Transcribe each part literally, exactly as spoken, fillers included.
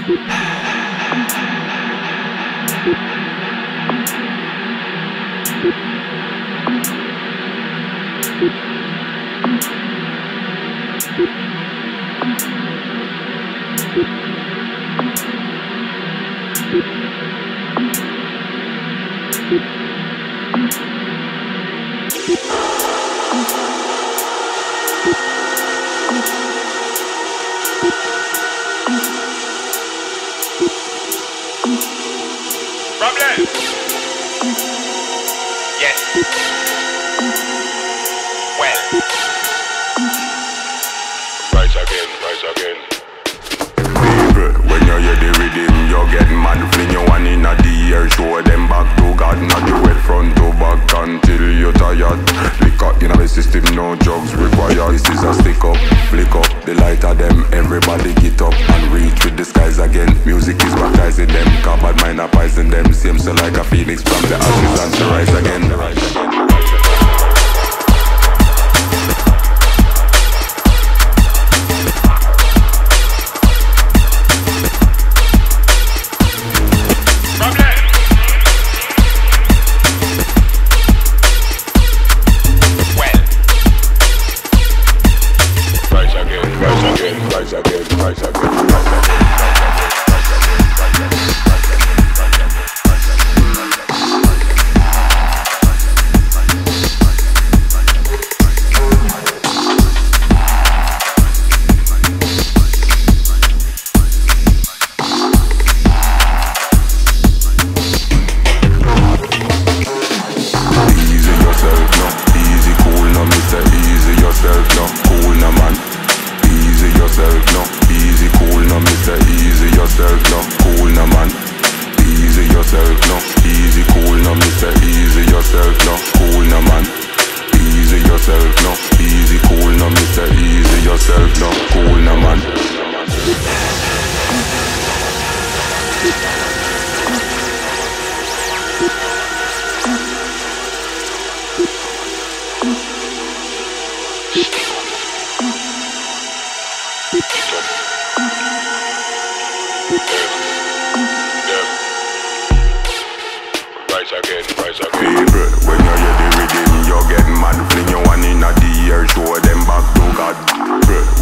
Show them back to God.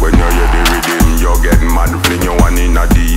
When you hear the rhythm, you get mad. Fling your one in a D